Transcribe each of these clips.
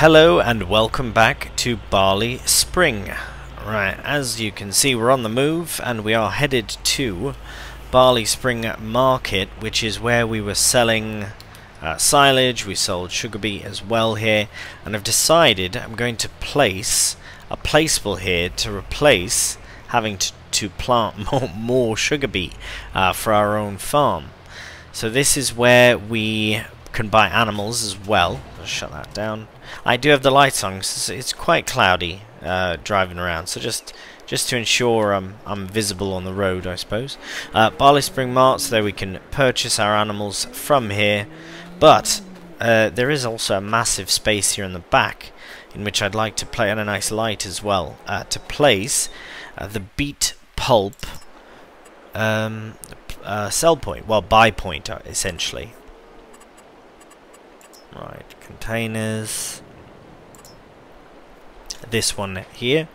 Hello and welcome back to Barley Spring. Right, as you can see we're on the move and we are headed to Barley Spring Market, which is where we were selling silage. We sold sugar beet as well here, and I've decided I'm going to place a placeable here to replace having to plant more sugar beet for our own farm. So this is where we can buy animals as well. I'll shut that down. I do have the lights on, so it's quite cloudy driving around, so just to ensure I'm visible on the road, I suppose. Barley Spring Mart, so there we can purchase our animals from here, but there is also a massive space here in the back in which I'd like to play on a nice light as well to place the beet pulp sell point, well, buy point essentially. Right, containers, this one here.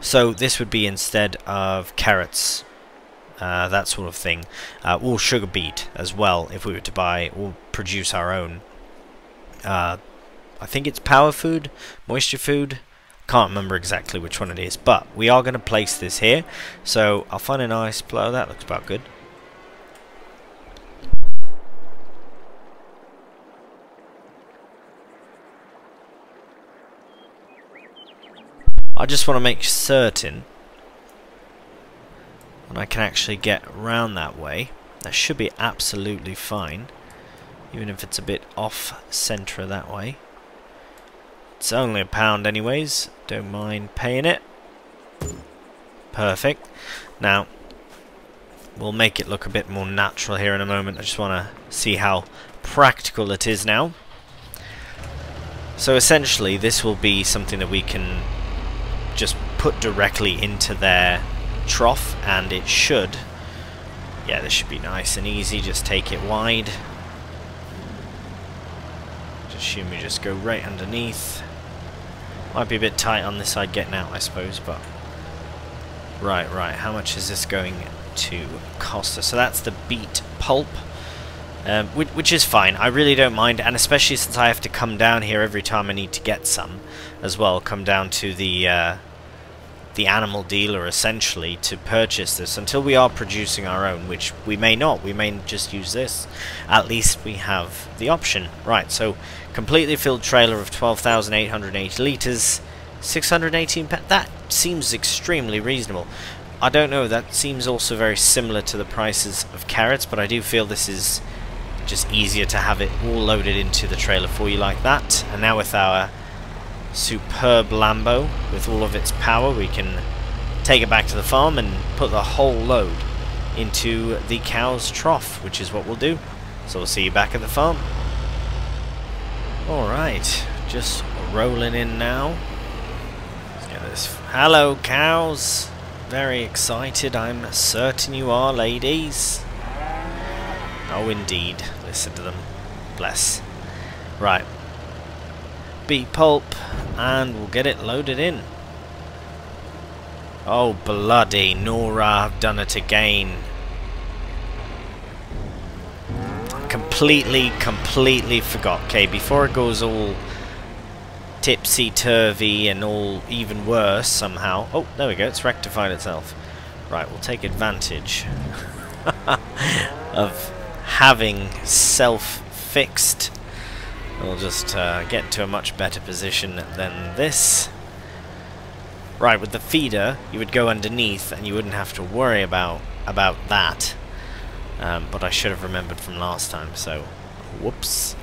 So this would be instead of carrots, that sort of thing, or sugar beet as well if we were to buy or produce our own. I think it's power food, moisture food, can't remember exactly which one it is, but we are going to place this here. So I'll find a nice blow, that looks about good. I just want to make certain that I can actually get round that way. That should be absolutely fine, even if it's a bit off centre that way. It's only £1 anyways, don't mind paying it. Perfect. Now, we'll make it look a bit more natural here in a moment. I just want to see how practical it is now. So essentially this will be something that we can just put directly into their trough, and it should, yeah, this should be nice and easy. Just take it wide, just assume we just go right underneath. Might be a bit tight on this side getting out, I suppose, but right, how much is this going to cost us? So that's the beet pulp, which is fine. I really don't mind, and especially since I have to come down here every time I need to get some as well, come down to the animal dealer essentially to purchase this until we are producing our own, which we may not. We may just use this. At least we have the option. Right, so completely filled trailer of 12,880 litres, 618 pounds. That seems extremely reasonable. I don't know, that seems also very similar to the prices of carrots, but I do feel this is just easier to have it all loaded into the trailer for you like that. And now with our superb Lambo with all of its power, we can take it back to the farm and put the whole load into the cow's trough, which is what we'll do. So we'll see you back at the farm. Alright, just rolling in now. Let's get this. Hello cows, very excited, I'm certain you are, ladies. Oh, indeed. Listen to them. Bless. Right. Beet pulp, and we'll get it loaded in. Oh, bloody Nora, I've done it again. Completely forgot. Okay, before it goes all tipsy-turvy and all even worse somehow. Oh, there we go. It's rectified itself. Right, we'll take advantage of having self-fixed. We'll just get to a much better position than this. Right, with the feeder you would go underneath and you wouldn't have to worry about that, but I should have remembered from last time, so whoops.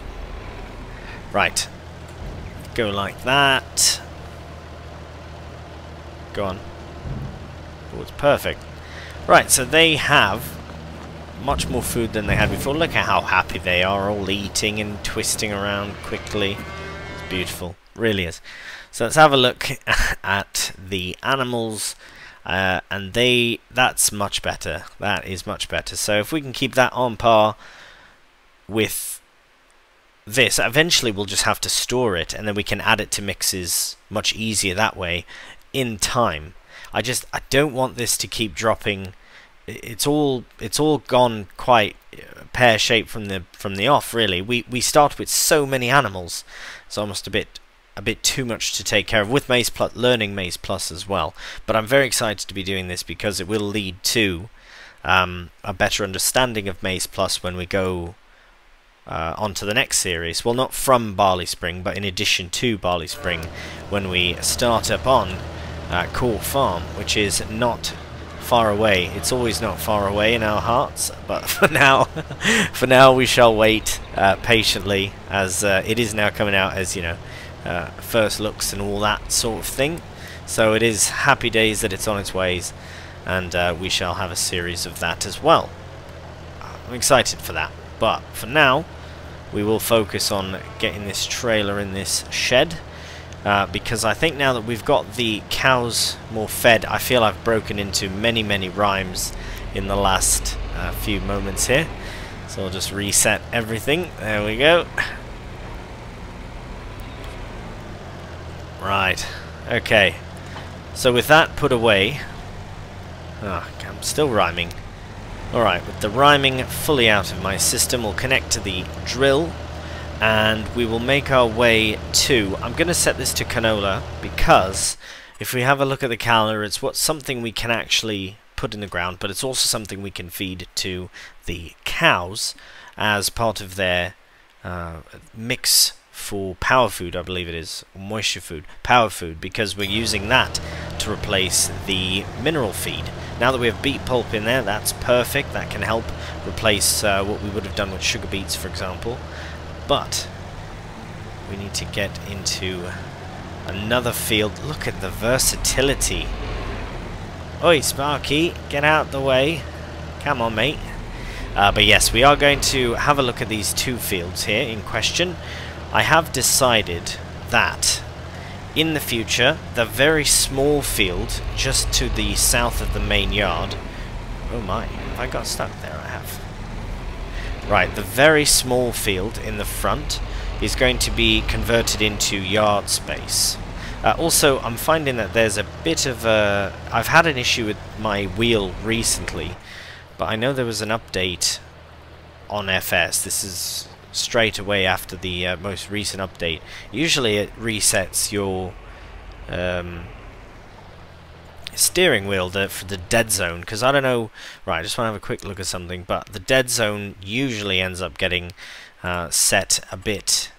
Right, go like that, go on. Oh, it's perfect. Right, so they have much more food than they had before. Look at how happy they are, all eating and twisting around quickly. It's beautiful, really is. So let's have a look at the animals, and that's much better. That is much better. So if we can keep that on par with this, eventually we'll just have to store it, and then we can add it to mixes much easier that way in time. I don't want this to keep dropping. It's all gone quite pear shape from the off. Really, we start with so many animals. It's almost a bit too much to take care of with Maize Plus, learning Maize Plus as well. But I'm very excited to be doing this because it will lead to a better understanding of Maize Plus when we go on to the next series. Well, not from Barley Spring, but in addition to Barley Spring, when we start up on Core Farm, which is not far away. It's always not far away in our hearts, but for now we shall wait patiently, as it is now coming out as, you know, first looks and all that sort of thing. So it is happy days that it's on its ways, and we shall have a series of that as well. I'm excited for that, but for now we will focus on getting this trailer in this shed, because I think now that we've got the cows more fed, I feel I've broken into many rhymes in the last few moments here. So I'll just reset everything. There we go. Right, okay, so with that put away, I'm still rhyming. Alright, with the rhyming fully out of my system, we'll connect to the drill and we will make our way to, I'm going to set this to canola, because if we have a look at the canola, it's something we can actually put in the ground, but it's also something we can feed to the cows as part of their mix for power food, I believe it is, moisture food, power food, because we're using that to replace the mineral feed. Now that we have beet pulp in there, that's perfect. That can help replace what we would have done with sugar beets, for example. But we need to get into another field. Look at the versatility. Oi, Sparky, get out the way. Come on, mate. But yes, we are going to have a look at these two fields here in question. I have decided that in the future, the very small field just to the south of the main yard... Oh my, have I got stuck there? I have. Right, the very small field in the front is going to be converted into yard space. Also, I'm finding that there's a bit of a... I've had an issue with my wheel recently, but I know there was an update on FS. This is straight away after the most recent update. Usually it resets your steering wheel for the dead zone, because I don't know... Right, I just want to have a quick look at something, but the dead zone usually ends up getting set a bit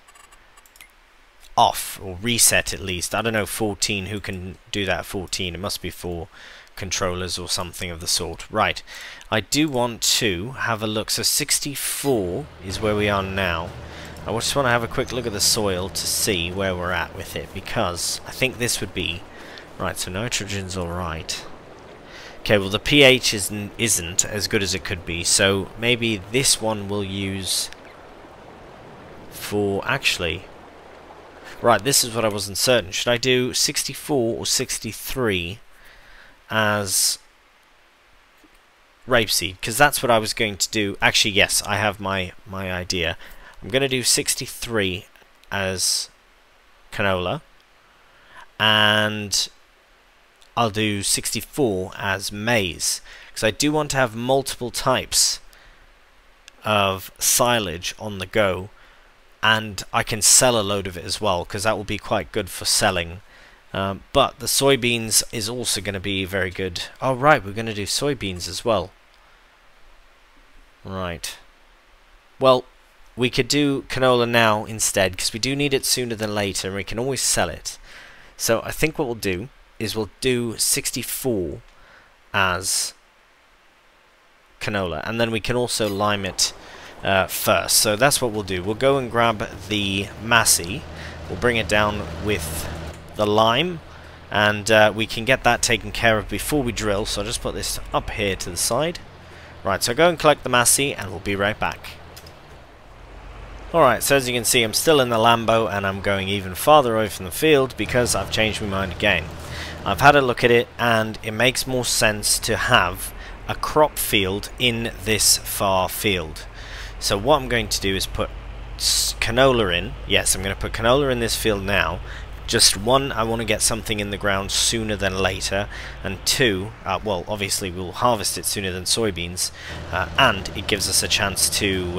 off, or reset at least. I don't know, 14, who can do that? 14, it must be 4 controllers or something of the sort. Right, I do want to have a look. So 64 is where we are now. I just want to have a quick look at the soil to see where we're at with it, because I think this would be... Right, so nitrogen's alright. Okay, well the pH isn't as good as it could be, so maybe this one we'll use for... Actually, right, this is what I wasn't certain. Should I do 64 or 63? As rapeseed, because that's what I was going to do. Actually, yes, I have my idea. I'm going to do 63 as canola, and I'll do 64 as maize, because I do want to have multiple types of silage on the go, and I can sell a load of it as well, because that will be quite good for selling. But the soybeans is also going to be very good. Oh, right, we're going to do soybeans as well. Right. Well, we could do canola now instead, because we do need it sooner than later, and we can always sell it. So I think what we'll do is we'll do 64 as canola, and then we can also lime it first. So that's what we'll do. We'll go and grab the Massey. We'll bring it down with the lime, and we can get that taken care of before we drill, so I'll just put this up here to the side. Right, so go and collect the Massey and we'll be right back. Alright, so as you can see, I'm still in the Lambo and I'm going even farther away from the field because I've changed my mind again. I've had a look at it and it makes more sense to have a crop field in this far field. So what I'm going to do is put canola in. Yes, I'm going to put canola in this field now, Just one, I want to get something in the ground sooner than later, and two, well, obviously we'll harvest it sooner than soybeans, and it gives us a chance to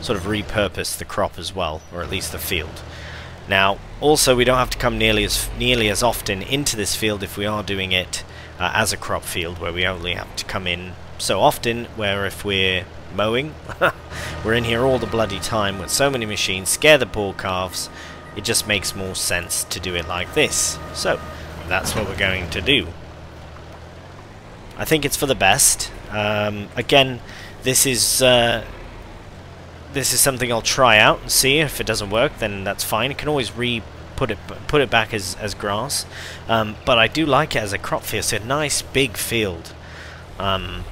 sort of repurpose the crop as well, or at least the field. Now, also we don't have to come nearly as often into this field if we are doing it as a crop field, where we only have to come in so often, where if we're mowing, we're in here all the bloody time with so many machines, scare the poor calves. It just makes more sense to do it like this. So, that's what we're going to do. I think it's for the best. Again, this is something I'll try out and see. If it doesn't work, then that's fine. I can always put it back as grass. But I do like it as a crop field. It's a nice big field. And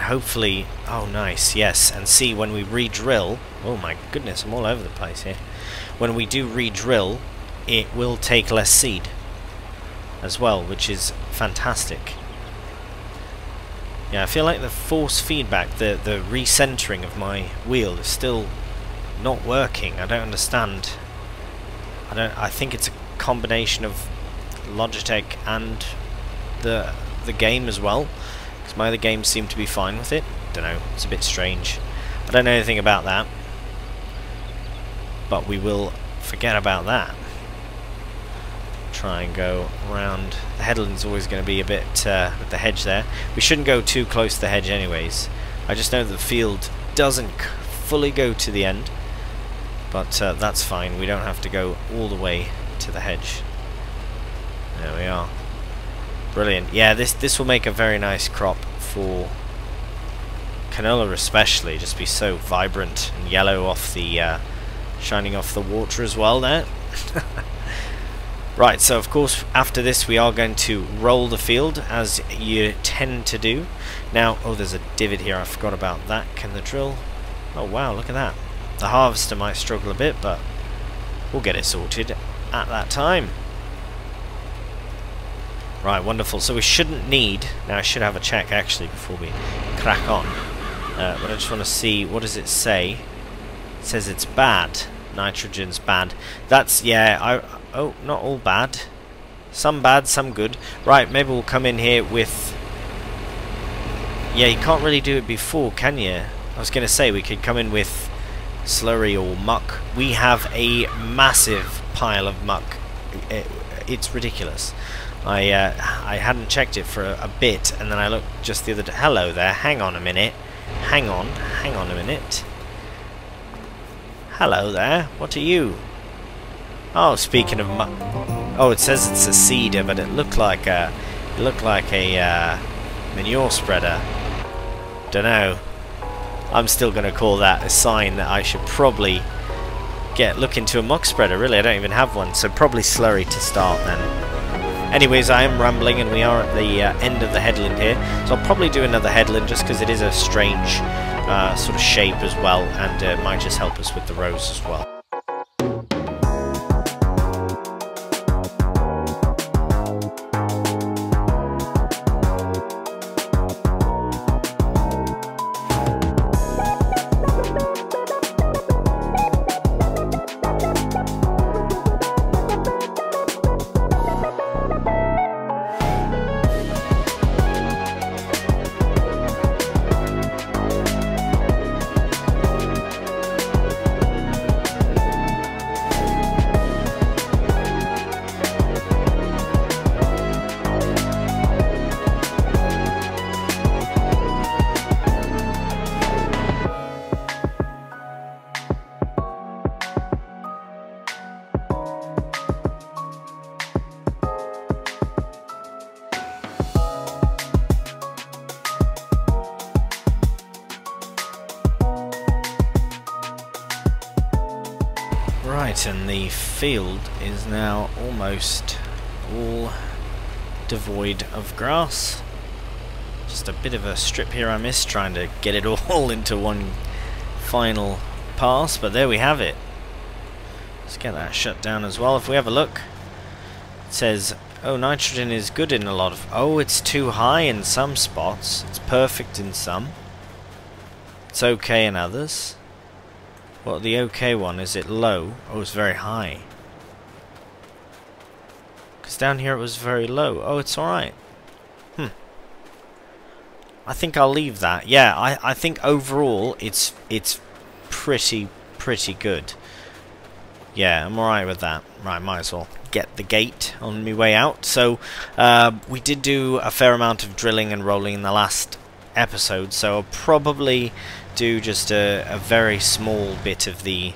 hopefully, oh nice, yes, and see when we re-drill, oh my goodness, I'm all over the place here. When we do re-drill, it will take less seed as well, which is fantastic. Yeah, I feel like the force feedback, the recentering of my wheel is still not working. I don't understand. I think it's a combination of Logitech and the game as well. Because my other games seem to be fine with it. Don't know, it's a bit strange. I don't know anything about that. But we will forget about that. Try and go around. The headland's always going to be a bit with the hedge there. We shouldn't go too close to the hedge anyways. I just know the field doesn't fully go to the end. But that's fine. We don't have to go all the way to the hedge. There we are. Brilliant. Yeah, this will make a very nice crop for canola especially. Just be so vibrant and yellow off the shining off the water as well there. Right, so of course after this we are going to roll the field as you tend to do. Now, oh, there's a divot here. I forgot about that. Can the drill? Oh wow, look at that. The harvester might struggle a bit, but we'll get it sorted at that time. Right, wonderful. So we shouldn't need... Now I should have a check actually before we crack on. But I just want to see, what does it say? It says it's bad. Nitrogen's bad. That's, yeah, oh, not all bad. Some bad, some good. Right, maybe we'll come in here with... Yeah, you can't really do it before, can you? I was going to say we could come in with slurry or muck. We have a massive pile of muck. It's ridiculous. I hadn't checked it for a bit, and then I looked just the other day. Hello there, hang on a minute. Hang on a minute. Hello there, what are you? Oh, speaking of muck. Oh, it says it's a seeder, but it looked like a... It looked like a manure spreader. Dunno. I'm still going to call that a sign that I should probably look into a muck spreader, really. I don't even have one, so probably slurry to start then. Anyways, I am rambling, and we are at the end of the headland here, so I'll probably do another headland just because it is a strange sort of shape as well, and it might just help us with the rows as well. And the field is now almost all devoid of grass. Just a bit of a strip here I missed, trying to get it all into one final pass, but there we have it. Let's get that shut down as well. If we have a look, it says, oh, nitrogen is good in a lot of... Oh, it's too high in some spots. It's perfect in some. It's okay in others. Well, the okay one, is it low? Oh, it's very high. Because down here it was very low. Oh, it's alright. Hmm. I think I'll leave that. Yeah, I think overall it's pretty good. Yeah, I'm alright with that. Right, might as well get the gate on my way out. So, we did do a fair amount of drilling and rolling in the last episode, so I'll probably do just a very small bit of the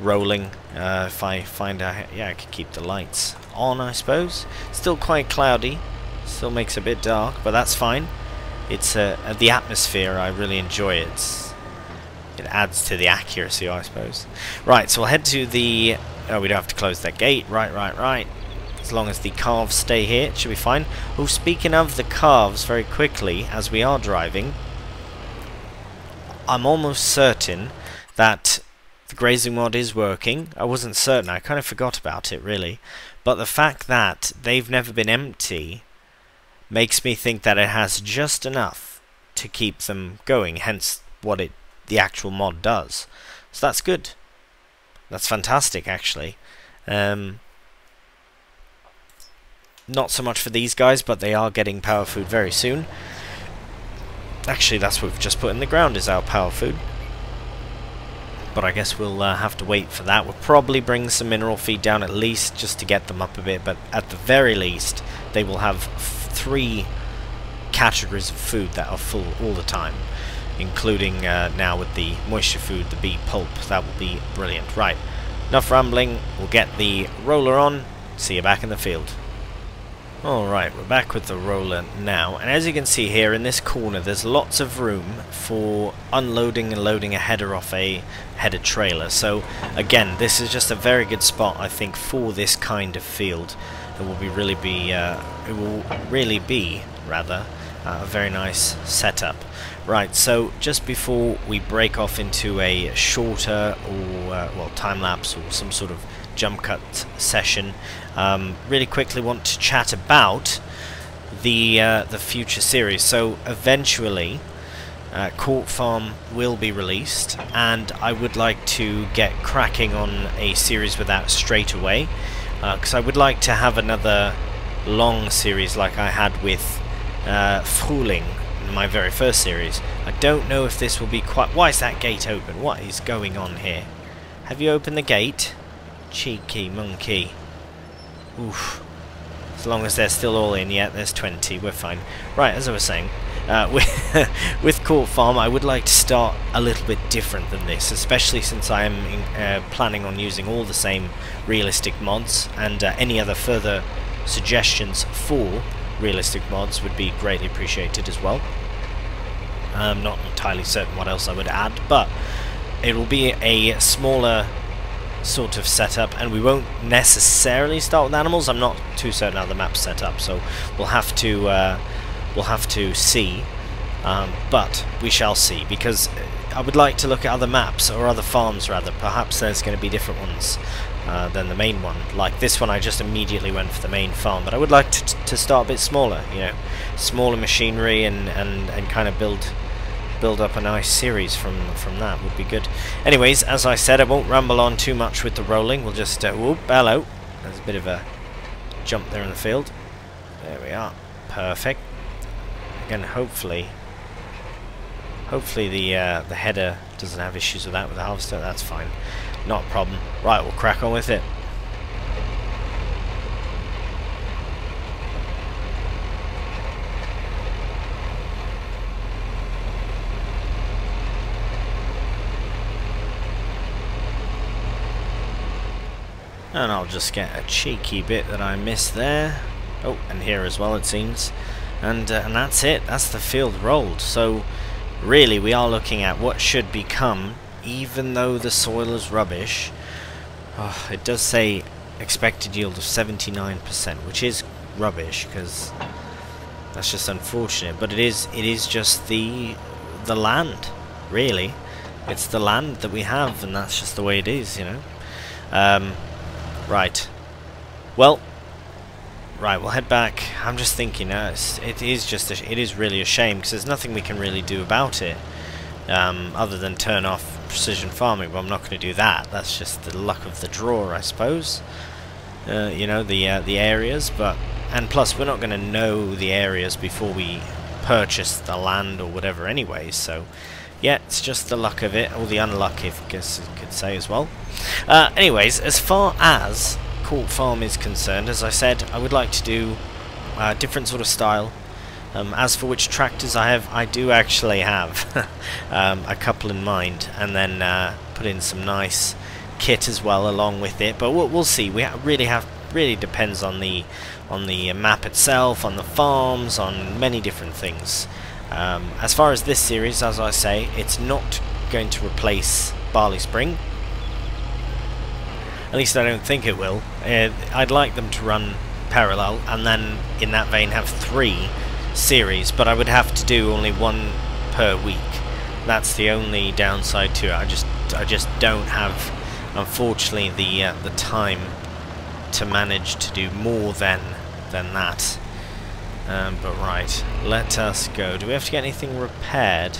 rolling. If I find out... Yeah, I could keep the lights on, I suppose. Still quite cloudy. Still makes it a bit dark, but that's fine. It's the atmosphere, I really enjoy it. It adds to the accuracy, I suppose. Right, so we'll head to the... Oh, we don't have to close that gate. Right. As long as the calves stay here, it should be fine. Oh, speaking of the calves, very quickly, as we are driving, I'm almost certain that the grazing mod is working. I wasn't certain. I kind of forgot about it, really. But the fact that they've never been empty makes me think that it has just enough to keep them going, hence what the actual mod does. So that's good. That's fantastic, actually. Not so much for these guys, but they are getting power food very soon. Actually, that's what we've just put in the ground, is our power food. But I guess we'll have to wait for that. We'll probably bring some mineral feed down at least, just to get them up a bit. But at the very least, they will have 3 categories of food that are full all the time, including now with the moisture food, the bee pulp. That will be brilliant. Right, enough rambling. We'll get the roller on. See you back in the field. Alright, we're back with the roller now, and as you can see here in this corner there's lots of room for unloading and loading a header off a header trailer. So again, this is just a very good spot, I think, for this kind of field. It will really be a very nice setup. Right, so just before we break off into a shorter or well, time-lapse or some sort of jump cut session, really quickly want to chat about the future series. So eventually Core Farm will be released, and I would like to get cracking on a series with that straight away, because I would like to have another long series like I had with Frühling, my very first series. I don't know if this will be quite... Why is that gate open? What is going on here? Have you opened the gate? Cheeky monkey. Oof. As long as they're still all in, yeah, there's 20, we're fine. Right, as I was saying, with Core Farm, I would like to start a little bit different than this, especially since I am planning on using all the same realistic mods, and any other further suggestions for realistic mods would be greatly appreciated as well. I'm not entirely certain what else I would add, but it will be a smaller sort of setup, and we won't necessarily start with animals. I'm not too certain how the map's set up, so we'll have to see, but we shall see, because I would like to look at other maps, or other farms rather. Perhaps there's going to be different ones than the main one. Like this one, I just immediately went for the main farm, but I would like to start a bit smaller, you know, smaller machinery, and kind of build up a nice series from that would be good. Anyways, as I said, I won't ramble on too much with the rolling. We'll just whoop, hello. There's a bit of a jump there in the field. There we are. Perfect. Again, hopefully the header doesn't have issues with that, with the harvester. That's fine. Not a problem. Right, we'll crack on with it. And I'll just get a cheeky bit that I missed there. Oh, and here as well, it seems. And that's it. That's the field rolled. So really, we are looking at what should become, even though the soil is rubbish, oh, it does say expected yield of 79%, which is rubbish, because that's just unfortunate. But it is just the land, really. It's the land that we have, and that's just the way it is, you know. Right. Well, right, we'll head back. I'm just thinking, it is really a shame, because there's nothing we can really do about it, other than turn off precision farming. But I'm not going to do that. That's just the luck of the draw, I suppose. you know, the areas, but and plus we're not going to know the areas before we purchase the land or whatever anyway, so yeah, it's just the luck of it, or the unluck, if I guess you could say as well. Anyways, as far as Core Farm is concerned, as I said, I would like to do a different sort of style. As for which tractors I do actually have a couple in mind, and then put in some nice kit as well along with it. But we'll see. We really depends on the map itself, on the farms, on many different things. As far as this series, as I say, it's not going to replace Barley Spring. At least I don't think it will. I'd like them to run parallel, and then in that vein have three series, but I would have to do only one per week. That's the only downside to it. I just don't have, unfortunately, the time to manage to do more than that. But right, let us go. Do we have to get anything repaired?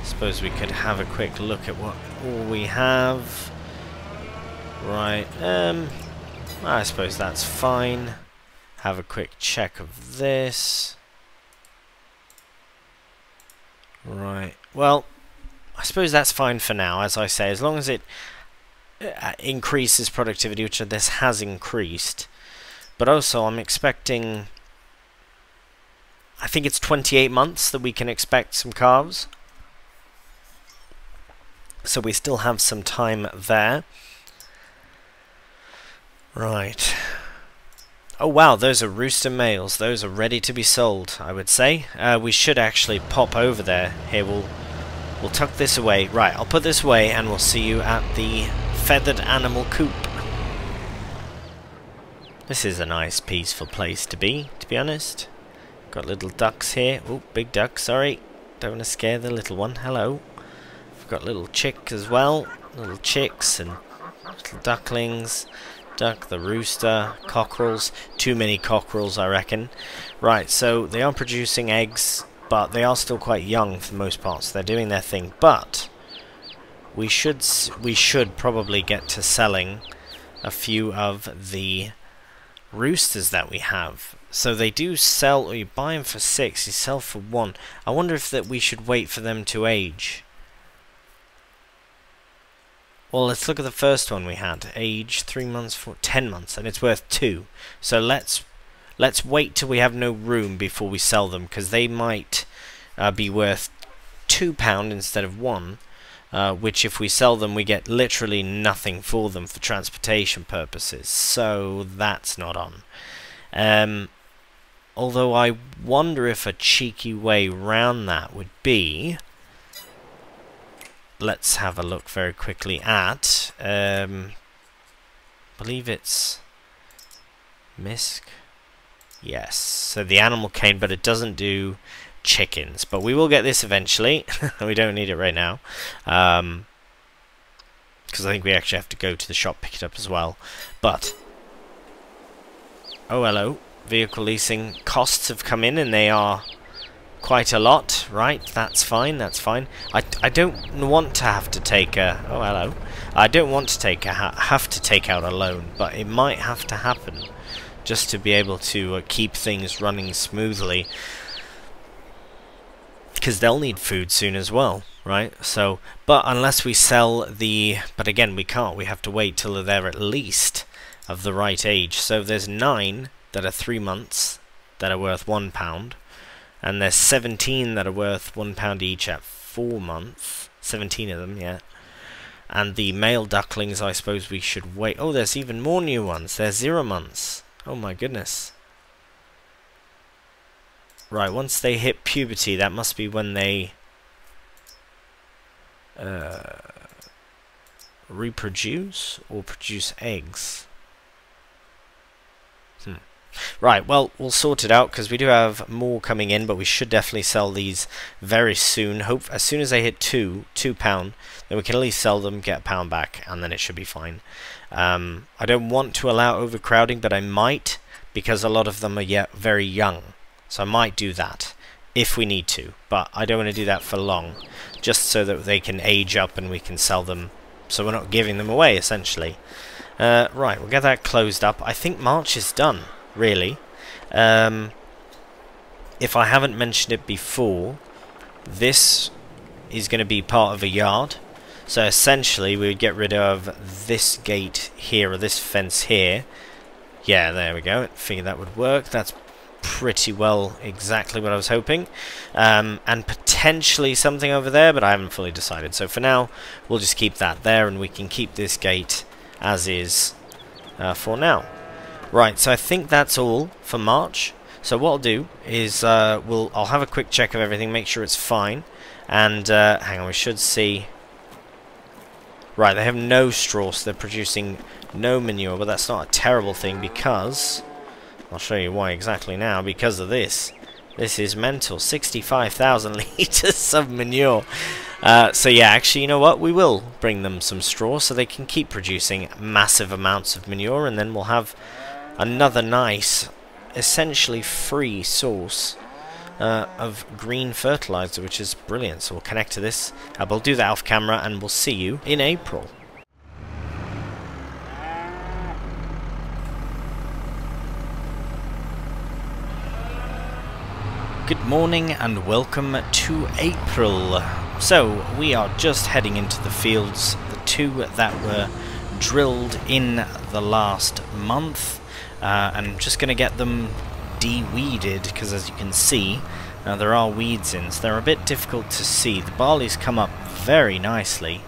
I suppose we could have a quick look at what all we have. Right, I suppose that's fine. Have a quick check of this. Right, well, I suppose that's fine for now, as I say, as long as it increases productivity, which this has increased. But also I'm expecting, I think it's 28 months that we can expect some calves, so we still have some time there. Right. Oh wow, those are rooster males. Those are ready to be sold, I would say. We should actually pop over there. Here, we'll tuck this away. Right, I'll put this away and we'll see you at the feathered animal coop. This is a nice, peaceful place to be honest. Got little ducks here. Oh, big duck, sorry. Don't want to scare the little one. Hello. We've got little chick as well. Little chicks and little ducklings. Duck, the rooster, cockerels. Too many cockerels, I reckon. Right, so they are producing eggs, but they are still quite young for the most part, so they're doing their thing. But we should probably get to selling a few of the roosters that we have. So they do sell, or you buy them for 6, you sell for 1. I wonder if that we should wait for them to age. Well, let's look at the first one we had. Age 3 months, 4, 10 months, and it's worth 2. So let's wait till we have no room before we sell them, because they might be worth £2 instead of 1. Which, if we sell them, we get literally nothing for them for transportation purposes. So that's not on. Although I wonder if a cheeky way round that would be. Let's have a look very quickly at, I believe it's misc. Yes, so the animal cane, but it doesn't do chickens. But we will get this eventually. We don't need it right now, because I think we actually have to go to the shop, pick it up as well. But oh, hello. Vehicle leasing costs have come in, and they are quite a lot. Right, that's fine, that's fine. I don't want to have to take a, oh hello, I don't want to take a have to take out a loan, but it might have to happen just to be able to keep things running smoothly, because they'll need food soon as well, right? So, but unless we sell the, but again we can't, we have to wait till they're at least of the right age. So there's 9 that are 3 months that are worth £1. And there's 17 that are worth £1 each at 4 months. 17 of them, yeah. And the male ducklings, I suppose we should wait. Oh, there's even more new ones. They're 0 months. Oh my goodness. Right, once they hit puberty, that must be when they reproduce or produce eggs. Right, well, we'll sort it out, because we do have more coming in, but we should definitely sell these very soon. Hope as soon as they hit £2, then we can at least sell them, get £1 back, and then it should be fine. I don't want to allow overcrowding, but I might, because a lot of them are yet very young. So I might do that if we need to, but I don't want to do that for long, just so that they can age up and we can sell them, so we're not giving them away essentially. Right, we'll get that closed up. I think March is done, really. If I haven't mentioned it before, this is going to be part of a yard. So essentially we would get rid of this gate here, or this fence here. Yeah, there we go. I figured that would work. That's pretty well exactly what I was hoping. And potentially something over there, but I haven't fully decided. So for now, we'll just keep that there, and we can keep this gate as is for now. Right, so I think that's all for March. So what I'll do is I'll have a quick check of everything, make sure it's fine, and hang on, we should see... Right, they have no straw, so they're producing no manure, but that's not a terrible thing because... I'll show you why exactly now, because of this. This is mental, 65,000 litres of manure. So yeah, actually, you know what, we will bring them some straw so they can keep producing massive amounts of manure, and then we'll have another nice... essentially free source of green fertilizer, which is brilliant. So we'll connect to this. We'll do that off camera, and we'll see you in April. Good morning and welcome to April. So we are just heading into the fields, the two that were drilled in the last month. And I'm just going to get them de-weeded, because as you can see, there are weeds in, so they're a bit difficult to see. The barley's come up very nicely,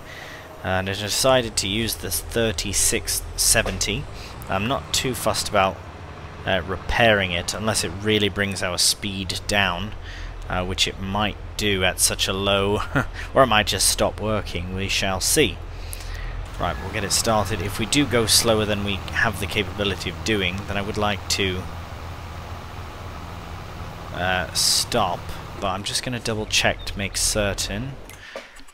and I decided to use this 3670. I'm not too fussed about repairing it, unless it really brings our speed down, which it might do at such a low, or it might just stop working, we shall see. Right, we'll get it started. If we do go slower than we have the capability of doing, then I would like to stop, but I'm just going to double check to make certain.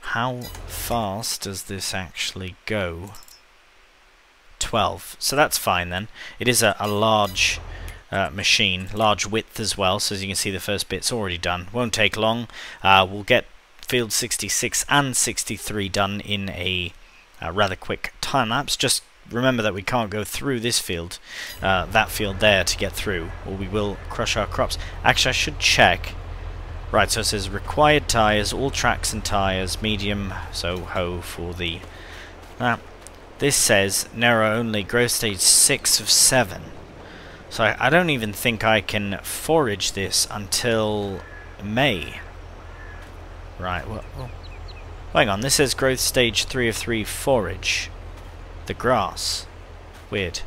How fast does this actually go? 12. So that's fine then. It is a large machine, large width as well, so as you can see the first bit's already done. Won't take long. We'll get field 66 and 63 done in a rather quick time-lapse. Just remember that we can't go through this field, that field there, to get through, or we will crush our crops. Actually, I should check. Right, so it says required tyres, all tracks and tyres, medium, so ho for the... this says narrow only, growth stage 6 of 7. So I don't even think I can forage this until May. Right, well hang on, this says growth stage 3 of 3 forage. The grass. Weird.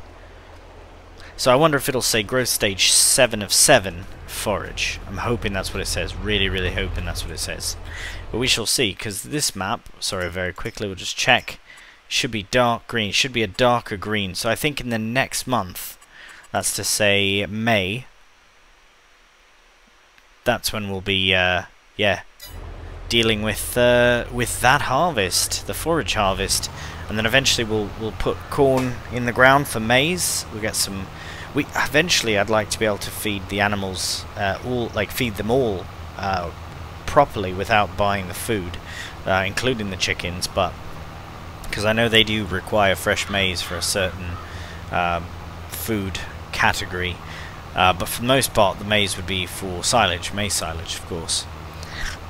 So I wonder if it'll say growth stage 7 of 7 forage. I'm hoping that's what it says. Really, really hoping that's what it says. But we shall see, because this map, sorry, very quickly, we'll just check. Should be dark green. Should be a darker green. So I think in the next month, that's to say May, that's when we'll be, yeah, dealing with that harvest, the forage harvest, and then eventually we'll put corn in the ground for maize. We'll get some. Eventually I'd like to be able to feed the animals feed them all properly without buying the food, including the chickens, but because I know they do require fresh maize for a certain food category, but for the most part the maize would be for silage, maize silage, of course.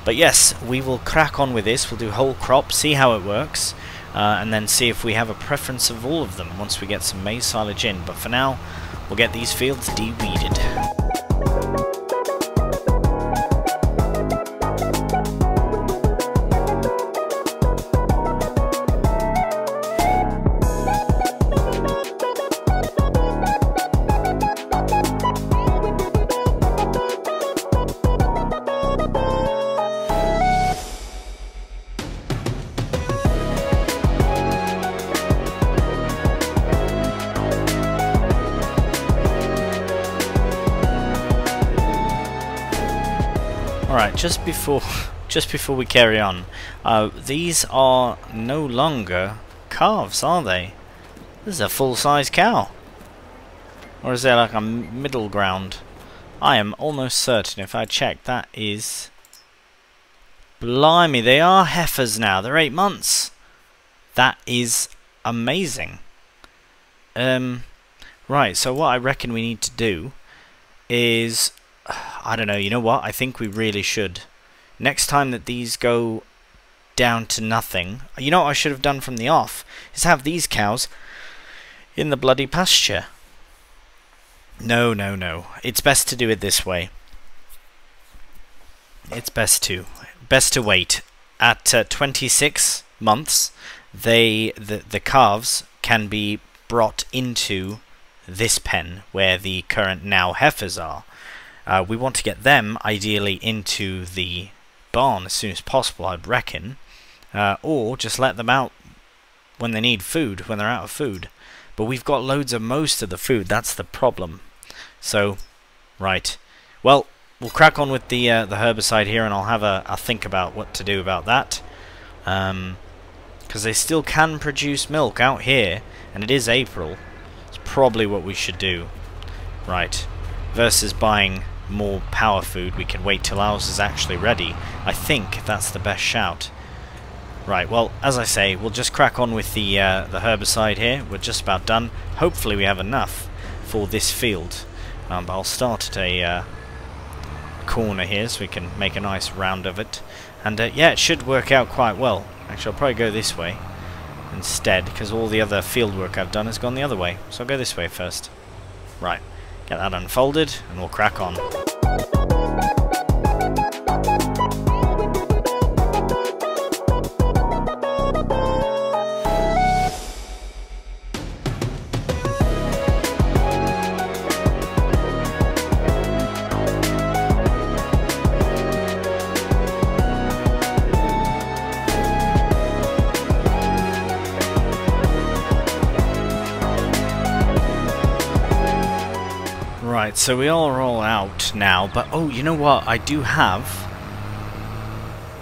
But yes, we will crack on with this. We'll do whole crop, see how it works, and then see if we have a preference of all of them once we get some maize silage in. But for now, we'll get these fields de-weeded. Alright, just before we carry on, these are no longer calves, are they? This is a full-size cow. Or is there like a middle ground? I am almost certain, if I check, that is... Blimey, they are heifers now. They're 8 months. That is amazing. Right, so what I reckon we need to do is, I don't know, you know what, I think we really should, next time that these go down to nothing, you know what I should have done from the off, is have these cows in the bloody pasture. No, no, no, it's best to do it this way. It's best to wait. At 26 months, the calves can be brought into this pen where the current now heifers are. We want to get them ideally into the barn as soon as possible, I'd reckon, or just let them out when they need food, when they're out of food. But we've got loads of most of the food. That's the problem. So, right. Well, we'll crack on with the herbicide here, and I'll have a think about what to do about that. Because they still can produce milk out here, and it is April. It's probably what we should do. Right. Versus buying more power food, we can wait till ours is actually ready. I think that's the best shout. Right, well, as I say, we'll just crack on with the herbicide here. We're just about done. Hopefully we have enough for this field. But I'll start at a... corner here so we can make a nice round of it, and yeah, it should work out quite well. Actually, I'll probably go this way instead, because all the other field work I've done has gone the other way, so I'll go this way first. Right, get that unfolded and we'll crack on. Right, so we are all out now, but oh, you know what, I do have,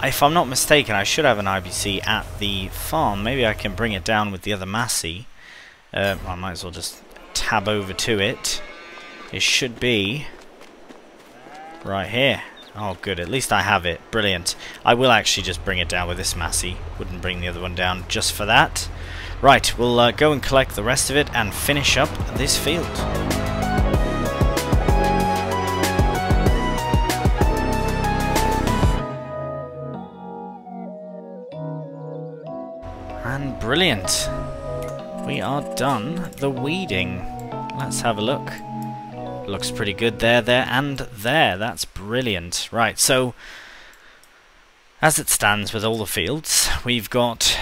if I'm not mistaken, I should have an IBC at the farm. Maybe I can bring it down with the other Massey. I might as well just tab over to it. It should be right here. Oh good, at least I have it. Brilliant. I will actually just bring it down with this Massey. Wouldn't bring the other one down just for that. Right, we'll go and collect the rest of it and finish up this field. Brilliant. We are done the weeding. Let's have a look. Looks pretty good there, there, and there. That's brilliant. Right, so as it stands with all the fields, we've got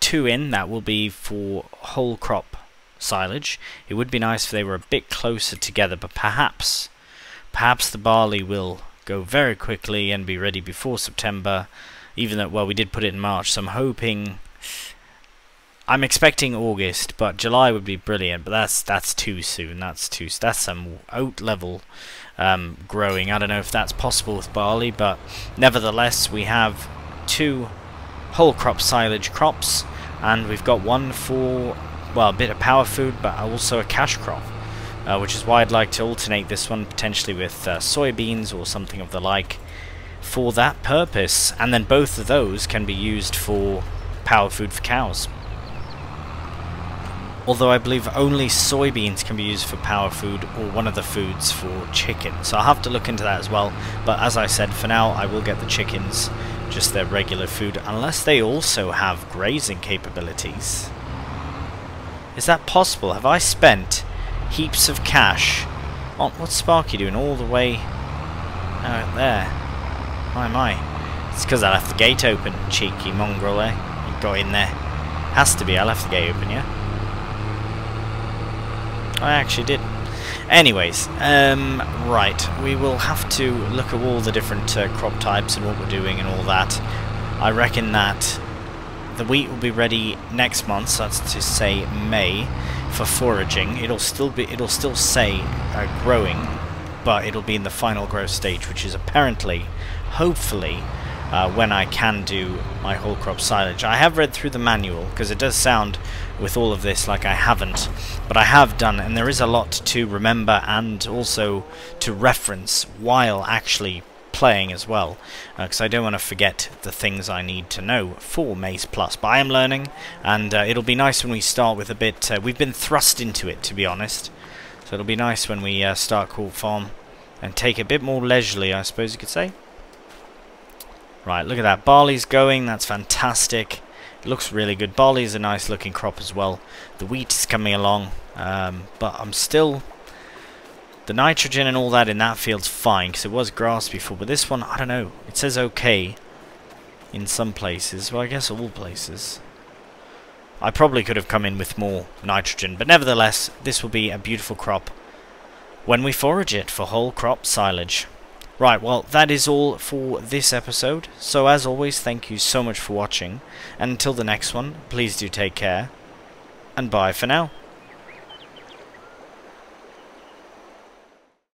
2 in. That will be for whole crop silage. It would be nice if they were a bit closer together, but perhaps the barley will go very quickly and be ready before September. Even though, well, we did put it in March, so I'm hoping... I'm expecting August, but July would be brilliant. But that's too soon. That's some oat level growing. I don't know if that's possible with barley, but nevertheless, we have 2 whole crop silage crops, and we've got one for, well, a bit of power food, but also a cash crop, which is why I'd like to alternate this one potentially with soybeans or something of the like for that purpose. And then both of those can be used for power food for cows. Although I believe only soybeans can be used for power food or one of the foods for chicken. So I'll have to look into that as well. But as I said, for now I will get the chickens just their regular food. Unless they also have grazing capabilities. Is that possible? Have I spent heaps of cash? Oh, what's Sparky doing all the way out there? My, my. It's because I left the gate open. Cheeky mongrel, eh? You got in there. Has to be. I left the gate open, yeah? I actually did. Anyways, right, we will have to look at all the different crop types and what we're doing and all that. I reckon that the wheat will be ready next month, so that's to say May, for foraging. It'll still say growing, but it'll be in the final growth stage, which is apparently, hopefully, when I can do my whole crop silage. I have read through the manual, because it does sound with all of this like I haven't, but I have done, and there is a lot to remember and also to reference while actually playing as well, because I don't want to forget the things I need to know for Maize Plus. But I am learning, and it'll be nice when we start with a bit... we've been thrust into it, to be honest. So it'll be nice when we start Core Farm and take a bit more leisurely, I suppose you could say. Right, look at that. Barley's going. That's fantastic. It looks really good. Barley's a nice looking crop as well. The wheat is coming along, but I'm still... The nitrogen and all that in that field's fine, because it was grass before, but this one, I don't know. It says okay in some places. Well, I guess all places. I probably could have come in with more nitrogen, but nevertheless, this will be a beautiful crop when we forage it for whole crop silage. Right, well, that is all for this episode. So, as always, thank you so much for watching. And until the next one, please do take care, and bye for now.